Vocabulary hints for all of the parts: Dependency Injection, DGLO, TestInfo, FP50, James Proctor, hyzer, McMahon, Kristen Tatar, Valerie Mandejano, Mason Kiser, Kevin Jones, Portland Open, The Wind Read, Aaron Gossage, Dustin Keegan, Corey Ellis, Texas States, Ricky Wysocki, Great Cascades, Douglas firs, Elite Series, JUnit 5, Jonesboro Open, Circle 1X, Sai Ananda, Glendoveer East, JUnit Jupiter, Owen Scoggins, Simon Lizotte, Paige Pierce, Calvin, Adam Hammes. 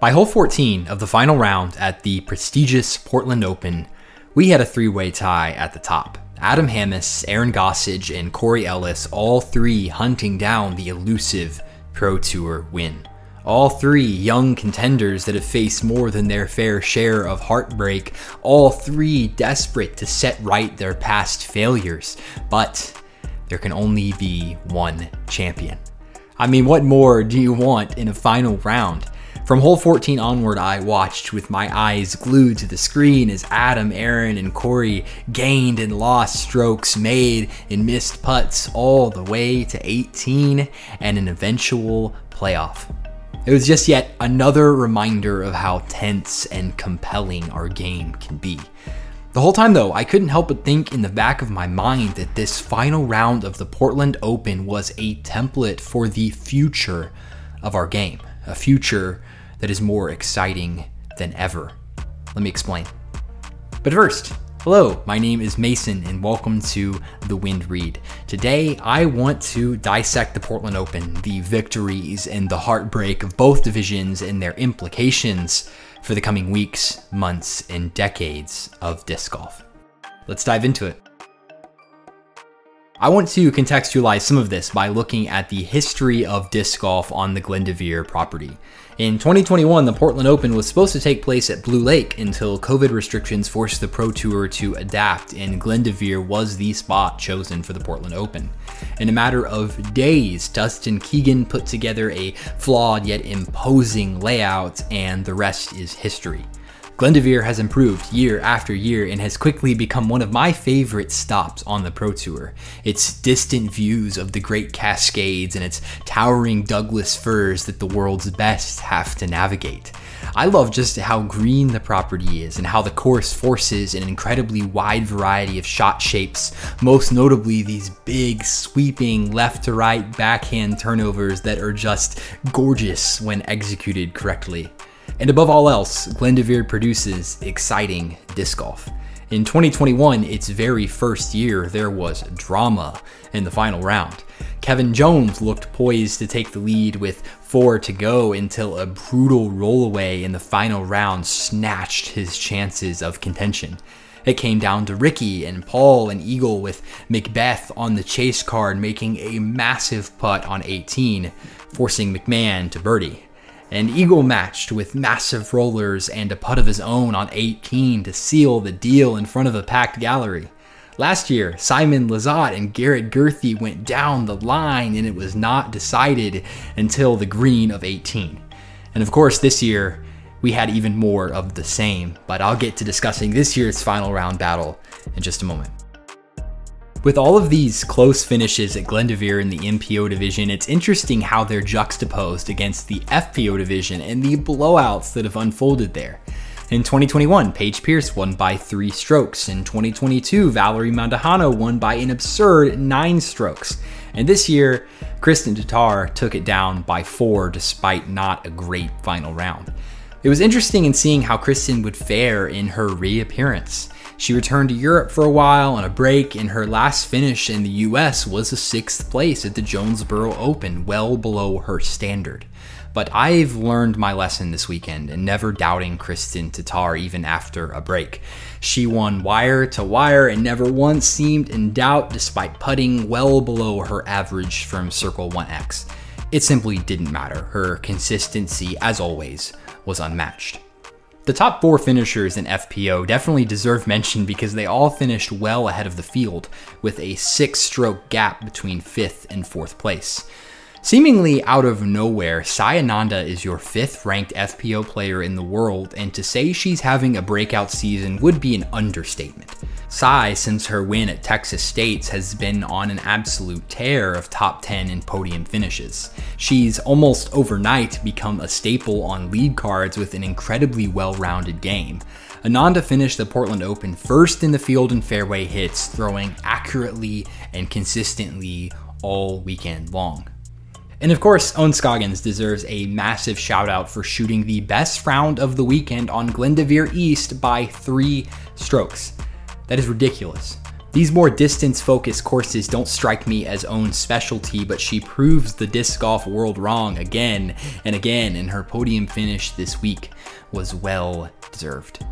By hole 14 of the final round at the prestigious Portland Open, we had a three-way tie at the top. Adam Hammes, Aaron Gossage, and Corey Ellis, all three hunting down the elusive Pro Tour win. All three young contenders that have faced more than their fair share of heartbreak, all three desperate to set right their past failures, but there can only be one champion. I mean, what more do you want in a final round? From hole 14 onward, I watched with my eyes glued to the screen as Adam, Aaron, and Corey gained and lost strokes, made and missed putts all the way to 18 and an eventual playoff. It was just yet another reminder of how tense and compelling our game can be. The whole time though, I couldn't help but think in the back of my mind that this final round of the Portland Open was a template for the future of our game, a future that is more exciting than ever. Let me explain. But first, hello, my name is Mason and welcome to The Wind Read. Today, I want to dissect the Portland Open, the victories and the heartbreak of both divisions and their implications for the coming weeks, months, and decades of disc golf. Let's dive into it. I want to contextualize some of this by looking at the history of disc golf on the Glendoveer property. In 2021, the Portland Open was supposed to take place at Blue Lake until COVID restrictions forced the Pro Tour to adapt, and Glendoveer was the spot chosen for the Portland Open. In a matter of days, Dustin Keegan put together a flawed yet imposing layout, and the rest is history. Glendoveer has improved year after year and has quickly become one of my favorite stops on the Pro Tour. Its distant views of the Great Cascades and its towering Douglas firs that the world's best have to navigate. I love just how green the property is and how the course forces an incredibly wide variety of shot shapes, most notably these big sweeping left to right backhand turnovers that are just gorgeous when executed correctly. And above all else, Glendoveer produces exciting disc golf. In 2021, its very first year, there was drama in the final round. Kevin Jones looked poised to take the lead with 4 to go until a brutal rollaway in the final round snatched his chances of contention. It came down to Ricky and Paul and Eagle, with Macbeth on the chase card making a massive putt on 18, forcing McMahon to birdie. And Eagle matched with massive rollers and a putt of his own on 18 to seal the deal in front of a packed gallery. Last year, Simon Lizotte and Garrett Gerthy went down the line and it was not decided until the green of 18. And of course this year, we had even more of the same, but I'll get to discussing this year's final round battle in just a moment. With all of these close finishes at Glendoveer in the MPO division, it's interesting how they're juxtaposed against the FPO division and the blowouts that have unfolded there. In 2021, Paige Pierce won by 3 strokes. In 2022, Valerie Mandejano won by an absurd 9 strokes. And this year, Kristen Tatar took it down by 4 despite not a great final round. It was interesting in seeing how Kristen would fare in her reappearance. She returned to Europe for a while on a break, and her last finish in the US was a 6th place at the Jonesboro Open, well below her standard. But I've learned my lesson this weekend and never doubting Kristen Tatar even after a break. She won wire to wire and never once seemed in doubt despite putting well below her average from Circle 1X. It simply didn't matter. Her consistency, as always, was unmatched. The top 4 finishers in FPO definitely deserve mention because they all finished well ahead of the field, with a 6-stroke gap between 5th and 4th place. Seemingly out of nowhere, Sai Ananda is your 5th ranked FPO player in the world, and to say she's having a breakout season would be an understatement. Sai, since her win at Texas States, has been on an absolute tear of top 10 and podium finishes. She's almost overnight become a staple on lead cards with an incredibly well-rounded game. Ananda finished the Portland Open first in the field in fairway hits, throwing accurately and consistently all weekend long. And of course, Owen Scoggins deserves a massive shout out for shooting the best round of the weekend on Glendoveer East by 3 strokes. That is ridiculous. These more distance-focused courses don't strike me as Owen's specialty, but she proves the disc golf world wrong again and again, and her podium finish this week was well deserved.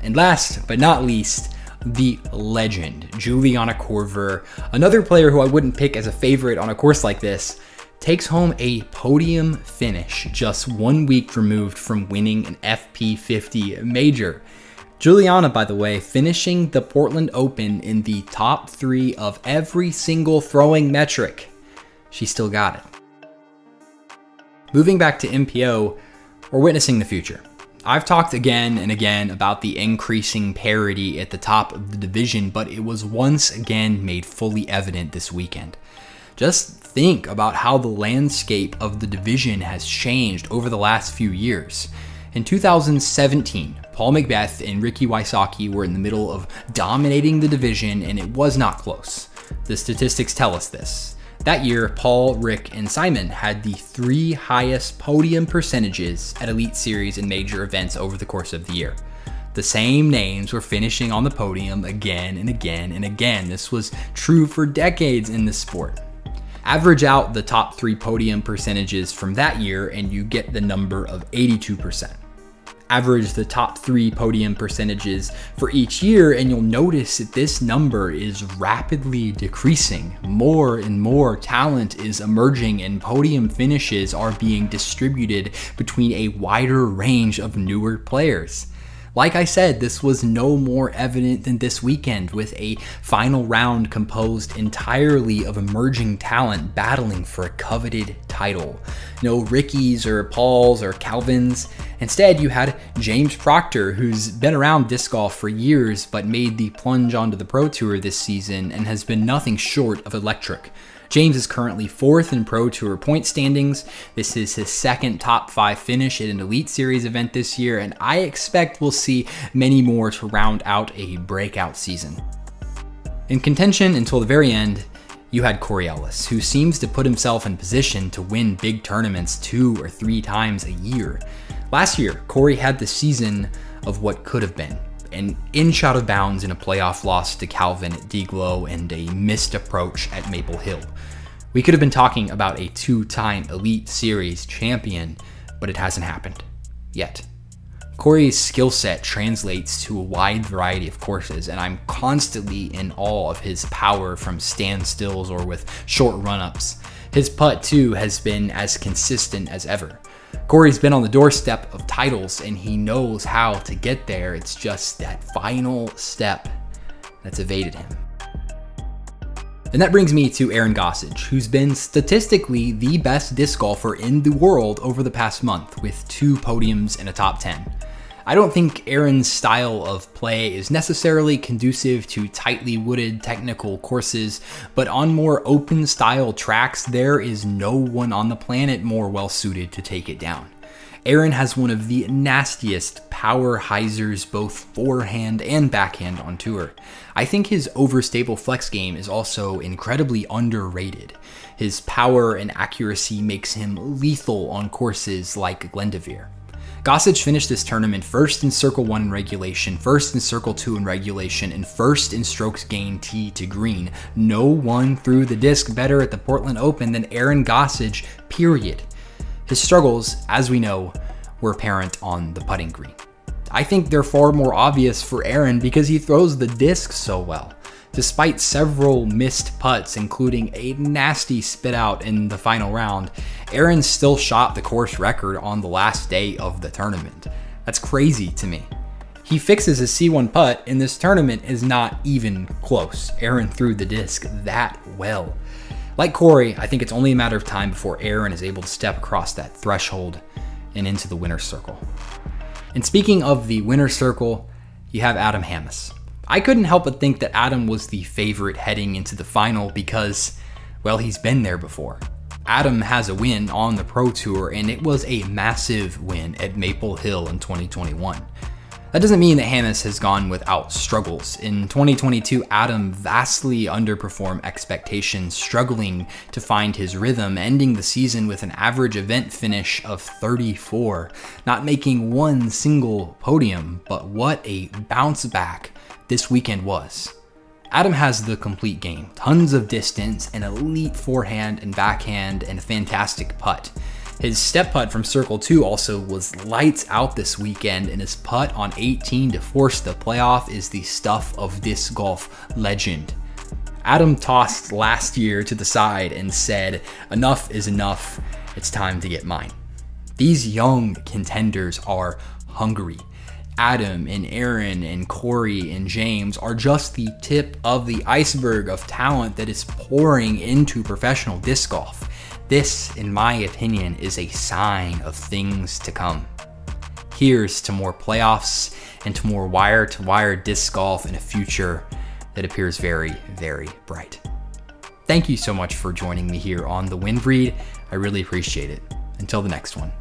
And last but not least, the legend, Juliana Corver, another player who I wouldn't pick as a favorite on a course like this, takes home a podium finish just 1 week removed from winning an FP50 major. Juliana, by the way, finishing the Portland Open in the top three of every single throwing metric. She still got it. Moving back to MPO, we're witnessing the future. I've talked again and again about the increasing parity at the top of the division, but it was once again made fully evident this weekend. Just think about how the landscape of the division has changed over the last few years. In 2017, Paul Macbeth and Ricky Wysocki were in the middle of dominating the division, and it was not close. The statistics tell us this. That year, Paul, Rick, and Simon had the three highest podium percentages at Elite Series and major events over the course of the year. The same names were finishing on the podium again and again and again. This was true for decades in the sport. Average out the top three podium percentages from that year and you get the number of 82%. Average the top three podium percentages for each year, and you'll notice that this number is rapidly decreasing. More and more talent is emerging, and podium finishes are being distributed between a wider range of newer players. Like I said, this was no more evident than this weekend, with a final round composed entirely of emerging talent battling for a coveted title. No Rickies or Pauls or Calvins. Instead, you had James Proctor, who's been around disc golf for years but made the plunge onto the Pro Tour this season and has been nothing short of electric. James is currently 4th in Pro Tour point standings. This is his second top 5 finish at an Elite Series event this year, and I expect we'll see many more to round out a breakout season. In contention until the very end, you had Corey Ellis, who seems to put himself in position to win big tournaments 2 or 3 times a year. Last year, Corey had the season of what could have been. An inch out of bounds in a playoff loss to Calvin at DGLO and a missed approach at Maple Hill. We could have been talking about a 2-time Elite Series champion, but it hasn't happened yet. Corey's skill set translates to a wide variety of courses, and I'm constantly in awe of his power from standstills or with short run-ups. His putt, too, has been as consistent as ever. Corey's been on the doorstep of titles, and he knows how to get there. It's just that final step that's evaded him. And that brings me to Aaron Gossage, who's been statistically the best disc golfer in the world over the past month, with 2 podiums and a top 10. I don't think Aaron's style of play is necessarily conducive to tightly wooded technical courses, but on more open style tracks, there is no one on the planet more well suited to take it down. Aaron has one of the nastiest power hyzers, both forehand and backhand on tour. I think his overstable flex game is also incredibly underrated. His power and accuracy makes him lethal on courses like Glendoveer. Gossage finished this tournament 1st in Circle 1 in regulation, 1st in Circle 2 in regulation, and 1st in strokes gained tee to green. No one threw the disc better at the Portland Open than Aaron Gossage, period. His struggles, as we know, were apparent on the putting green. I think they're far more obvious for Aaron because he throws the disc so well. Despite several missed putts, including a nasty spit out in the final round, Aaron still shot the course record on the last day of the tournament. That's crazy to me. He fixes his C1 putt, and this tournament is not even close. Aaron threw the disc that well. Like Corey, I think it's only a matter of time before Aaron is able to step across that threshold and into the winner's circle. And speaking of the winner's circle, you have Adam Hammes. I couldn't help but think that Adam was the favorite heading into the final because, well, he's been there before. Adam has a win on the Pro Tour, and it was a massive win at Maple Hill in 2021. That doesn't mean that Hammes has gone without struggles. In 2022, Adam vastly underperformed expectations, struggling to find his rhythm, ending the season with an average event finish of 34, not making one single podium, but what a bounce back this weekend was. Adam has the complete game, tons of distance, an elite forehand and backhand, and a fantastic putt. His step putt from Circle 2 also was lights out this weekend, and his putt on 18 to force the playoff is the stuff of this golf legend. Adam tossed last year to the side and said, "Enough is enough, it's time to get mine." These young contenders are hungry. Adam and Aaron and Corey and James are just the tip of the iceberg of talent that is pouring into professional disc golf. This, in my opinion, is a sign of things to come. Here's to more playoffs and to more wire-to-wire disc golf in a future that appears very, very bright. Thank you so much for joining me here on The Wind Read. I really appreciate it. Until the next one.